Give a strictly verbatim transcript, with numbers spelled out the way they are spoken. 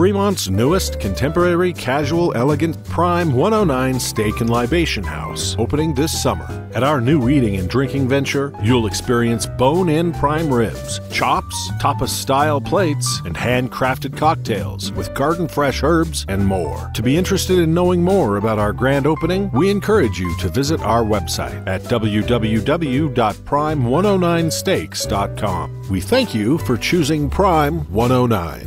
Fremont's newest contemporary, casual, elegant Prime one oh nine Steak and Libation House, opening this summer. At our new eating and drinking venture, you'll experience bone-in prime ribs, chops, tapas-style plates, and handcrafted cocktails with garden-fresh herbs and more. To be interested in knowing more about our grand opening, we encourage you to visit our website at w w w dot prime one oh nine steaks dot com. We thank you for choosing Prime one oh nine.